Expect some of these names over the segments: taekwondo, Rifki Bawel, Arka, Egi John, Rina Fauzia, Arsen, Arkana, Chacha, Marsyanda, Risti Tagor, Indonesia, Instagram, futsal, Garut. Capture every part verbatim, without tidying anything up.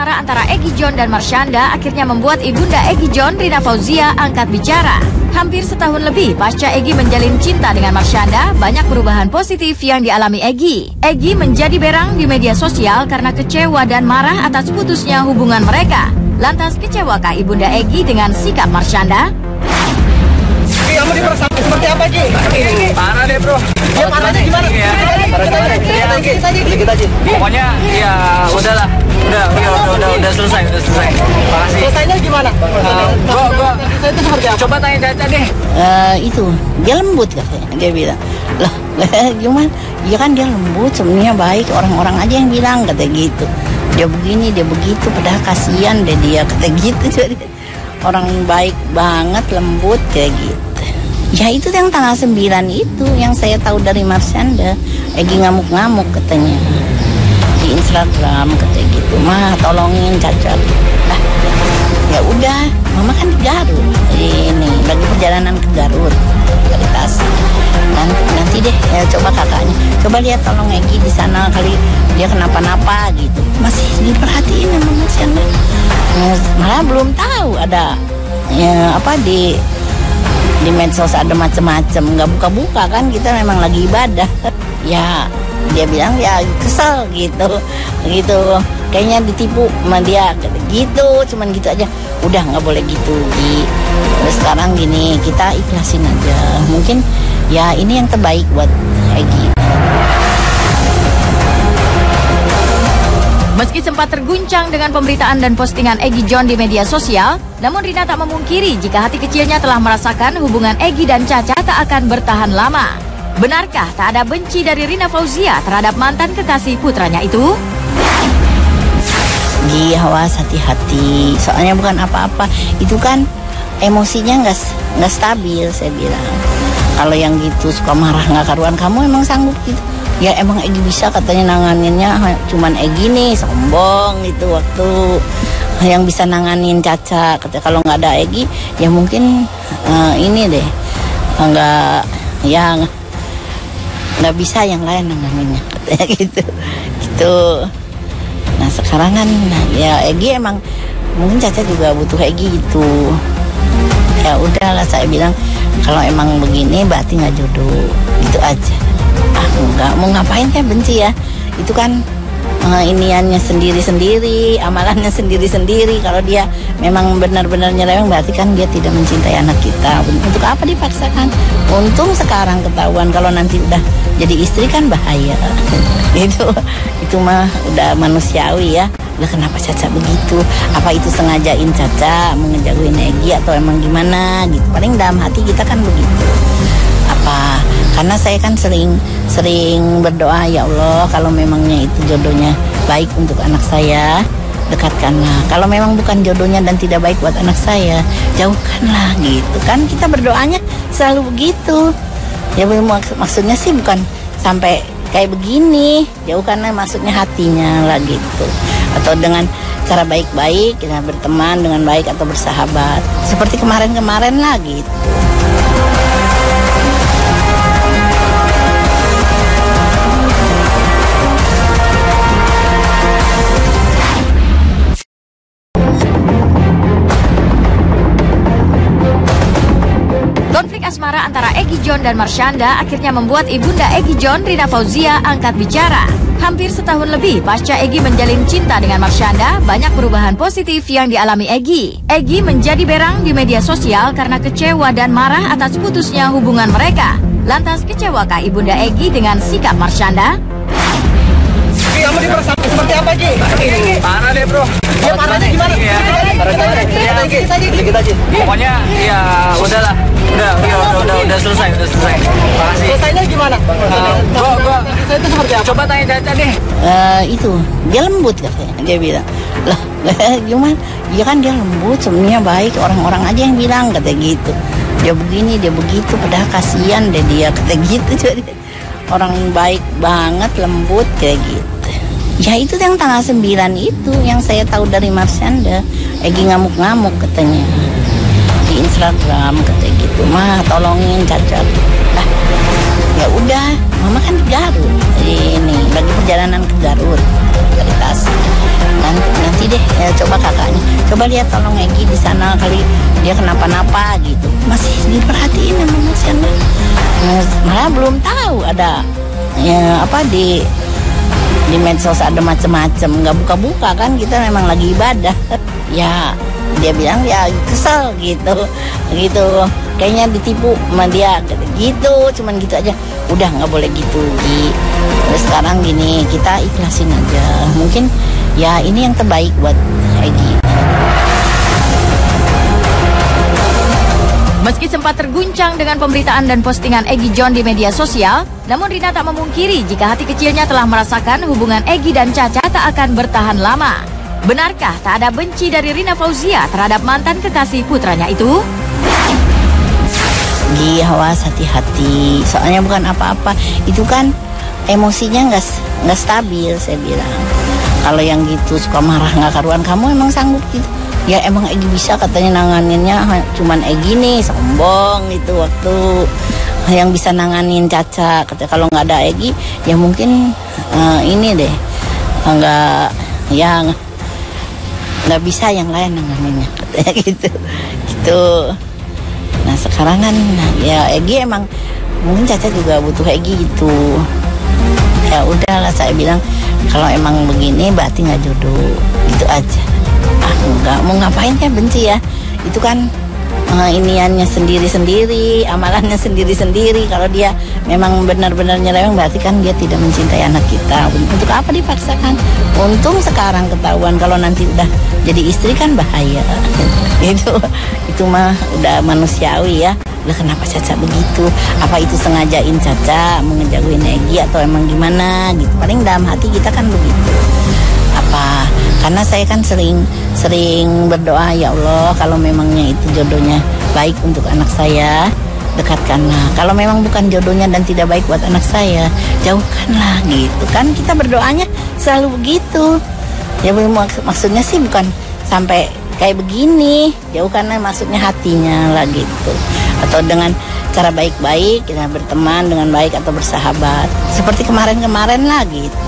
asmara antara Egi John dan Marsyanda akhirnya membuat ibunda Egi John, Rina Fauzia, angkat bicara. Hampir setahun lebih pasca Egi menjalin cinta dengan Marsyanda, banyak perubahan positif yang dialami Egi. Egi menjadi berang di media sosial karena kecewa dan marah atas putusnya hubungan mereka. Lantas kecewakah ibunda Egi dengan sikap Marsyanda? Kamu diperlakukan seperti apa, Ki? Parah deh, bro. Dia parahnya gimana? Pokoknya ya udahlah, udah, udah, udah, udah selesai, udah selesai. Makasih. Selesainya gimana? Gua, gua. Coba tanya Caca deh. Itu dia lembut katanya. Dia bilang, lah, gimana? Dia kan dia lembut, sebenarnya baik. Orang-orang aja yang bilang kata gitu. Dia begini, dia begitu. Padahal kasihan deh dia kata gitu. Jadi orang baik banget, lembut kayak gitu. Ya itu yang tanggal sembilan itu yang saya tahu dari Marsyanda. Egi ngamuk-ngamuk katanya di Instagram katanya gitu, mah tolongin Caca. Nah, ya udah, mama kan di Garut ini lagi perjalanan ke Garut dari Tasik. Nanti, nanti deh ya, coba kakaknya, coba lihat tolong Egi di sana kali dia kenapa-napa gitu. Masih diperhatiin sama Marsyanda. Nah, malah belum tahu ada ya, apa di di medsos ada macem-macem, nggak buka-buka kan, kita memang lagi ibadah. Ya dia bilang ya kesel gitu gitu kayaknya ditipu sama dia gitu, cuman gitu aja. Udah nggak boleh gitu Gi, sekarang gini kita ikhlasin aja, mungkin ya ini yang terbaik buat Egi. Meski sempat terguncang dengan pemberitaan dan postingan Egi John di media sosial, namun Rina tak memungkiri jika hati kecilnya telah merasakan hubungan Egi dan Caca tak akan bertahan lama. Benarkah tak ada benci dari Rina Fauzia terhadap mantan kekasih putranya itu? Gi, awas hati-hati, soalnya bukan apa-apa, itu kan emosinya nggak nggak stabil, saya bilang. Kalau yang gitu suka marah nggak karuan, kamu emang sanggup gitu? Ya emang Egi bisa katanya nanganinnya, cuman Egi nih sombong gitu waktu yang bisa nanganin Caca. Katanya kalau nggak ada Egi ya mungkin uh, ini deh nggak yang nggak bisa yang lain nanganinnya katanya gitu gitu. Nah sekarang kan ya Egi emang mungkin Caca juga butuh Egi gitu. Ya udahlah saya bilang kalau emang begini berarti nggak jodoh gitu aja. Enggak mau ngapain ya benci ya, itu kan uh, iniannya sendiri-sendiri, amalannya sendiri-sendiri. Kalau dia memang benar-benar nyereweng berarti kan dia tidak mencintai anak kita. Untuk apa dipaksakan? Untung sekarang ketahuan, kalau nanti udah jadi istri kan bahaya. itu itu mah udah manusiawi ya. Lah kenapa Caca begitu? Apa itu sengajain Caca mengejagoin Egi atau emang gimana gitu? Paling dalam hati kita kan begitu. Apa karena saya kan sering sering berdoa, ya Allah kalau memangnya itu jodohnya baik untuk anak saya dekatkanlah, kalau memang bukan jodohnya dan tidak baik buat anak saya jauhkanlah gitu kan. Kita berdoanya selalu begitu ya, maksudnya sih bukan sampai kayak begini, jauhkanlah maksudnya hatinya lah gitu, atau dengan cara baik-baik kita berteman dengan baik atau bersahabat seperti kemarin-kemarin lah gitu. Asmara antara Egi John dan Marsyanda akhirnya membuat ibunda Egi John, Rina Fauzia, angkat bicara. Hampir setahun lebih pasca Egi menjalin cinta dengan Marsyanda, banyak perubahan positif yang dialami Egi. Egi menjadi berang di media sosial karena kecewa dan marah atas putusnya hubungan mereka. Lantas kecewakah ibunda Egi dengan sikap Marsyanda? Kamu diperlakukan seperti apa, Ki? Parah deh, bro. Dia parahnya gimana? Pokoknya ya udahlah. Udah, udah, udah, udah, udah selesai, udah selesai. Makasih. Selesainya gimana? Uh, gua, gua. Itu seperti apa? Coba tanya Caca deh. Uh, itu dia lembut katanya. Dia bilang, lah, gimana? Dia kan dia lembut, sebenarnya baik. Orang-orang aja yang bilang katanya gitu. Dia begini, dia begitu. Padahal kasihan deh dia katanya gitu. Jadi orang baik banget, lembut kayak gitu. Ya itu yang tanggal sembilan itu yang saya tahu dari Marsyanda. Egi ngamuk-ngamuk katanya di Instagram katanya gitu, mah tolongin Caca. Nah, ya udah, mama kan di Garut ini bagi perjalanan ke Garut dari Tasik. Nanti, nanti deh ya, coba kakaknya, coba lihat tolong Egi di sana kali dia kenapa-napa gitu. Masih diperhatiin sama Marsyanda. Malah belum tahu ada ya, apa di di medsos ada macem-macem, nggak buka-buka kan, kita memang lagi ibadah. Ya dia bilang ya kesel gitu, gitu. Kayaknya ditipu sama dia gitu, cuman gitu aja. Udah nggak boleh gitu, Gi. Terus sekarang gini, kita ikhlasin aja. Mungkin ya ini yang terbaik buat Egi. Meski sempat terguncang dengan pemberitaan dan postingan Egi John di media sosial, namun Rina tak memungkiri jika hati kecilnya telah merasakan hubungan Egi dan Caca tak akan bertahan lama. Benarkah tak ada benci dari Rina Fauzia terhadap mantan kekasih putranya itu? Gi, awas, hati-hati, soalnya bukan apa-apa, itu kan emosinya nggak nggak stabil, saya bilang. Kalau yang gitu suka marah nggak karuan, kamu emang sanggup gitu? Ya emang Egi bisa katanya nanganinnya, cuman Egi nih sombong gitu waktu yang bisa nanganin Caca. Katanya kalau nggak ada Egi ya mungkin uh, ini deh, nggak yang nggak bisa yang lain nanganinnya katanya gitu gitu. Nah sekarang kan ya Egi emang mungkin Caca juga butuh Egi gitu. Ya udahlah saya bilang kalau emang begini berarti nggak jodoh gitu aja. Ah nggak mau ngapain ya benci ya, itu kan uh, iniannya sendiri-sendiri, amalannya sendiri-sendiri. Kalau dia memang benar-benar nyeleweng berarti kan dia tidak mencintai anak kita. Untuk apa dipaksakan? Untung sekarang ketahuan, kalau nanti udah jadi istri kan bahaya. Itu itu mah udah manusiawi ya. Lah kenapa Caca begitu? Apa itu sengajain Caca mengejagoin Egi atau emang gimana gitu? Paling dalam hati kita kan begitu. Apa karena saya kan sering sering berdoa, ya Allah kalau memangnya itu jodohnya baik untuk anak saya, dekatkanlah. Kalau memang bukan jodohnya dan tidak baik buat anak saya, jauhkanlah gitu kan. Kita berdoanya selalu begitu. Ya mak maksudnya sih bukan sampai kayak begini, jauhkanlah maksudnya hatinya lah gitu. Atau dengan cara baik-baik, kita berteman dengan baik atau bersahabat. Seperti kemarin-kemarin lah gitu.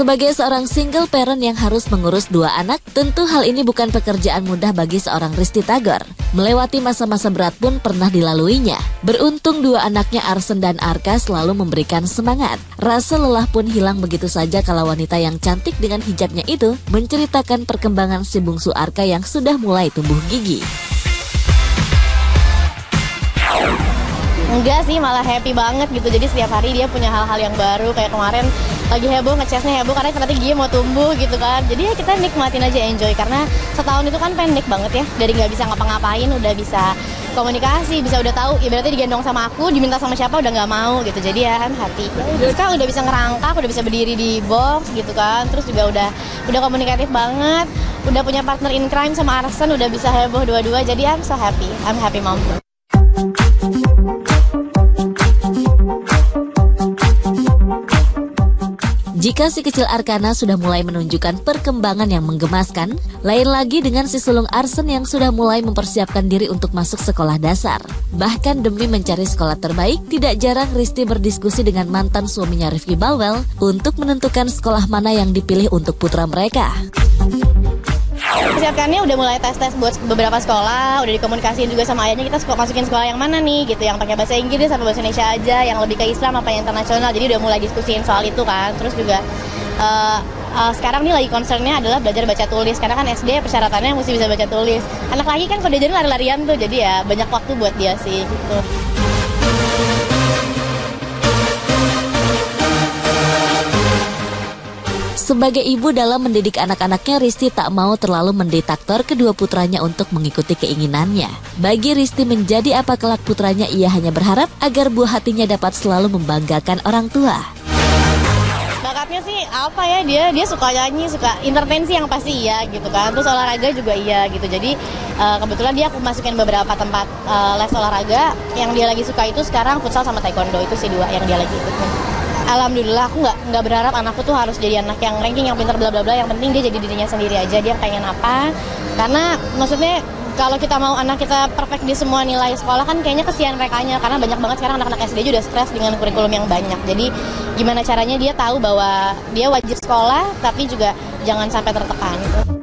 Sebagai seorang single parent yang harus mengurus dua anak, tentu hal ini bukan pekerjaan mudah bagi seorang Risti Tagor. Melewati masa-masa berat pun pernah dilaluinya. Beruntung dua anaknya Arsen dan Arka selalu memberikan semangat. Rasa lelah pun hilang begitu saja kalau wanita yang cantik dengan hijabnya itu menceritakan perkembangan si bungsu Arka yang sudah mulai tumbuh gigi. Enggak sih, malah happy banget gitu. Jadi setiap hari dia punya hal-hal yang baru. Kayak kemarin lagi heboh, ngecasnya heboh karena ternyata dia mau tumbuh gitu kan. Jadi ya kita nikmatin aja, enjoy. Karena setahun itu kan pendek banget ya. Dari nggak bisa ngapa-ngapain, udah bisa komunikasi, bisa udah tahu. Ibaratnya digendong sama aku, diminta sama siapa udah nggak mau gitu. Jadi ya kan happy. Terus kan udah bisa ngerangkak, udah bisa berdiri di box gitu kan. Terus juga udah udah komunikatif banget. Udah punya partner in crime sama Arsen, udah bisa heboh dua-dua. Jadi I'm so happy, I'm happy mom. Jika si kecil Arkana sudah mulai menunjukkan perkembangan yang menggemaskan, lain lagi dengan si sulung Arsen yang sudah mulai mempersiapkan diri untuk masuk sekolah dasar. Bahkan demi mencari sekolah terbaik, tidak jarang Risti berdiskusi dengan mantan suaminya Rifki Bawel untuk menentukan sekolah mana yang dipilih untuk putra mereka. Persiapkannya udah mulai tes-tes buat beberapa sekolah, udah dikomunikasiin juga sama ayahnya kita masukin sekolah yang mana nih gitu, yang pakai bahasa Inggris atau bahasa Indonesia aja, yang lebih ke Islam apa yang internasional. Jadi udah mulai diskusiin soal itu kan. Terus juga uh, uh, sekarang nih lagi concernnya adalah belajar baca tulis, karena kan S D persyaratannya mesti bisa baca tulis. Anak lagi kan kalau diajarin lari-larian tuh, jadi ya banyak waktu buat dia sih gitu. Sebagai ibu dalam mendidik anak-anaknya, Risti tak mau terlalu mendetraktor kedua putranya untuk mengikuti keinginannya. Bagi Risti menjadi apa kelak putranya, ia hanya berharap agar buah hatinya dapat selalu membanggakan orang tua. Bakat Impactnya sih apa ya, dia dia suka nyanyi, suka entertain sih yang pasti iya gitu kan. Terus olahraga juga iya gitu. Jadi uh, kebetulan dia aku masukin beberapa tempat uh, les olahraga. Yang dia lagi suka itu sekarang futsal sama taekwondo, itu sih dua yang dia lagi ikutin. Alhamdulillah aku nggak nggak berharap anakku tuh harus jadi anak yang ranking, yang pintar bla bla bla. Yang penting dia jadi dirinya sendiri aja, dia pengen apa. Karena maksudnya kalau kita mau anak kita perfect di semua nilai sekolah kan kayaknya kesian rekanya, karena banyak banget sekarang anak-anak S D juga stres dengan kurikulum yang banyak. Jadi gimana caranya dia tahu bahwa dia wajib sekolah tapi juga jangan sampai tertekan.